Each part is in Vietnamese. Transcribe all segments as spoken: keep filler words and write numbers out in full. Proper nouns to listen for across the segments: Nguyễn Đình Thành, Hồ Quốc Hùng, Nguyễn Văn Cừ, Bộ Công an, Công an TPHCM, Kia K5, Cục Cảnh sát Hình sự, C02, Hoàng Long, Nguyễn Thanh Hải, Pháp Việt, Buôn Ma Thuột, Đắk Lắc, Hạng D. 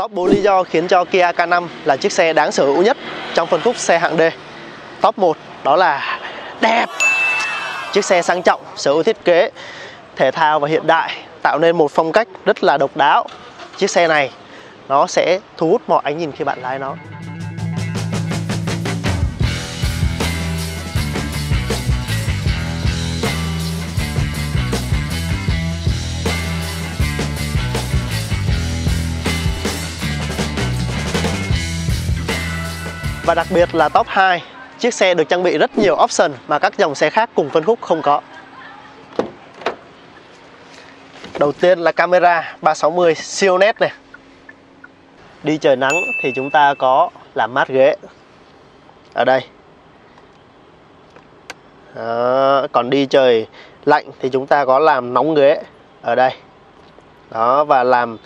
Top bốn lý do khiến cho Kia K năm là chiếc xe đáng sở hữu nhất trong phân khúc xe hạng D. Top một đó là đẹp. Chiếc xe sang trọng, sở hữu thiết kế thể thao và hiện đại, tạo nên một phong cách rất là độc đáo. Chiếc xe này nó sẽ thu hút mọi ánh nhìn khi bạn lái nó. Và đặc biệt là top hai, chiếc xe được trang bị rất nhiều option mà các dòng xe khác cùng phân khúc không có. Đầu tiên là camera ba sáu mươi siêu nét này. Đi trời nắng thì chúng ta có làm mát ghế ở đây. Đó, còn đi trời lạnh thì chúng ta có làm nóng ghế ở đây. Đó, và làm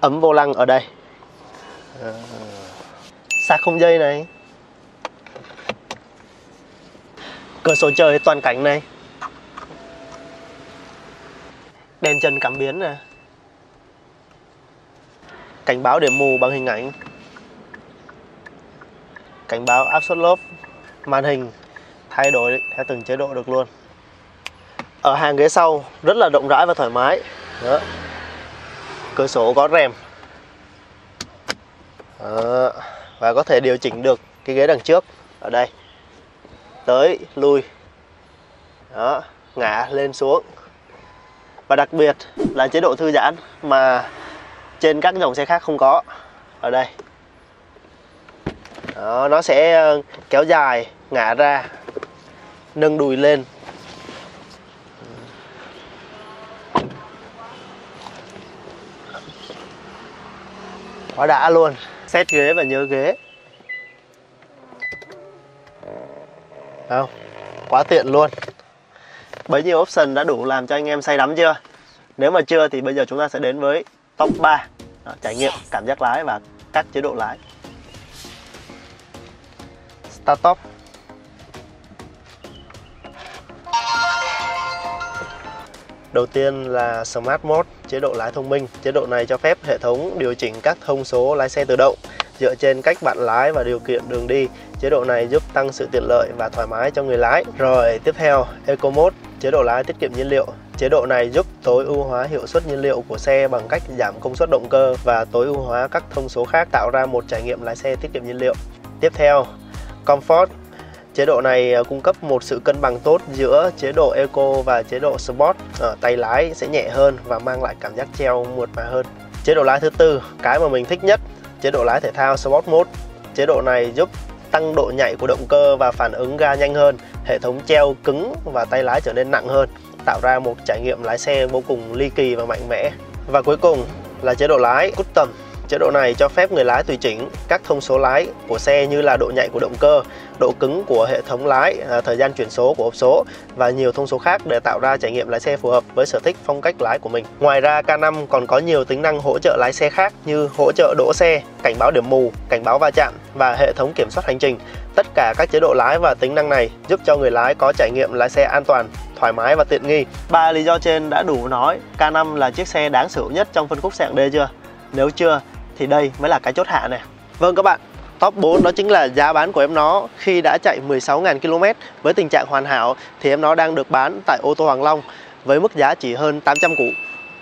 ấm vô lăng ở đây. Đó. Sạc không dây này, cửa sổ trời toàn cảnh này, đèn trần cảm biến nè, cảnh báo điểm mù bằng hình ảnh, cảnh báo áp suất lốp, màn hình thay đổi theo từng chế độ được luôn. Ở hàng ghế sau rất là rộng rãi và thoải mái. Đó. Cửa sổ có rèm. Đó. Và có thể điều chỉnh được cái ghế đằng trước ở đây, tới lui, đó, ngả lên xuống. Và đặc biệt là chế độ thư giãn mà trên các dòng xe khác không có ở đây. Đó, nó sẽ kéo dài, ngả ra, nâng đùi lên. Quá đã luôn. Xét ghế và nhớ ghế. Không, quá tiện luôn. Bấy nhiêu option đã đủ làm cho anh em say đắm chưa? Nếu mà chưa thì bây giờ chúng ta sẽ đến với top ba. Đó, trải nghiệm, cảm giác lái và các chế độ lái. Start top. Đầu tiên là Smart Mode, chế độ lái thông minh. Chế độ này cho phép hệ thống điều chỉnh các thông số lái xe tự động dựa trên cách bạn lái và điều kiện đường đi. Chế độ này giúp tăng sự tiện lợi và thoải mái cho người lái. Rồi tiếp theo Eco Mode, chế độ lái tiết kiệm nhiên liệu. Chế độ này giúp tối ưu hóa hiệu suất nhiên liệu của xe bằng cách giảm công suất động cơ và tối ưu hóa các thông số khác, tạo ra một trải nghiệm lái xe tiết kiệm nhiên liệu. Tiếp theo Comfort. Chế độ này cung cấp một sự cân bằng tốt giữa chế độ Eco và chế độ Sport. Ở tay lái sẽ nhẹ hơn và mang lại cảm giác treo mượt mà hơn. Chế độ lái thứ tư, cái mà mình thích nhất, chế độ lái thể thao Sport Mode. Chế độ này giúp tăng độ nhạy của động cơ và phản ứng ga nhanh hơn. Hệ thống treo cứng và tay lái trở nên nặng hơn, tạo ra một trải nghiệm lái xe vô cùng ly kỳ và mạnh mẽ. Và cuối cùng là chế độ lái Custom. Chế độ này cho phép người lái tùy chỉnh các thông số lái của xe như là độ nhạy của động cơ, độ cứng của hệ thống lái, thời gian chuyển số của hộp số và nhiều thông số khác để tạo ra trải nghiệm lái xe phù hợp với sở thích, phong cách lái của mình. Ngoài ra K năm còn có nhiều tính năng hỗ trợ lái xe khác như hỗ trợ đỗ xe, cảnh báo điểm mù, cảnh báo va chạm và hệ thống kiểm soát hành trình. Tất cả các chế độ lái và tính năng này giúp cho người lái có trải nghiệm lái xe an toàn, thoải mái và tiện nghi. Ba lý do trên đã đủ nói K năm là chiếc xe đáng sở hữu nhất trong phân khúc xe hạng D chưa? Nếu chưa thì đây mới là cái chốt hạ này. Vâng các bạn, top bốn đó chính là giá bán của em nó khi đã chạy mười sáu nghìn ki lô mét với tình trạng hoàn hảo thì em nó đang được bán tại ô tô Hoàng Long với mức giá chỉ hơn tám trăm củ.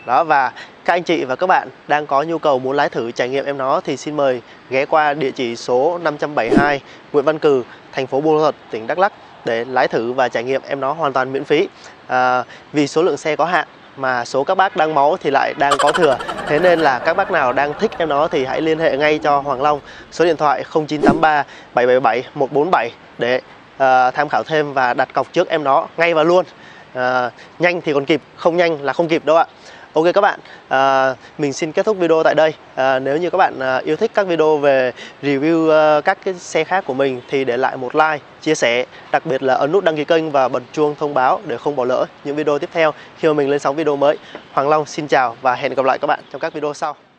Đó, và các anh chị và các bạn đang có nhu cầu muốn lái thử trải nghiệm em nó thì xin mời ghé qua địa chỉ số năm trăm bảy mươi hai Nguyễn Văn Cừ, thành phố Buôn Ma Thuột, tỉnh Đắk Lắc để lái thử và trải nghiệm em nó hoàn toàn miễn phí. À, vì số lượng xe có hạn mà số các bác đang máu thì lại đang có thừa. Thế nên là các bác nào đang thích em nó thì hãy liên hệ ngay cho Hoàng Long. Số điện thoại không chín tám ba bảy bảy bảy một bốn bảy để uh, tham khảo thêm và đặt cọc trước em nó ngay và luôn. uh, Nhanh thì còn kịp, không nhanh là không kịp đâu ạ. Ok các bạn, uh, mình xin kết thúc video tại đây. uh, Nếu như các bạn uh, yêu thích các video về review uh, các cái xe khác của mình thì để lại một like, chia sẻ. Đặc biệt là ấn nút đăng ký kênh và bật chuông thông báo để không bỏ lỡ những video tiếp theo khi mà mình lên sóng video mới. Hoàng Long xin chào và hẹn gặp lại các bạn trong các video sau.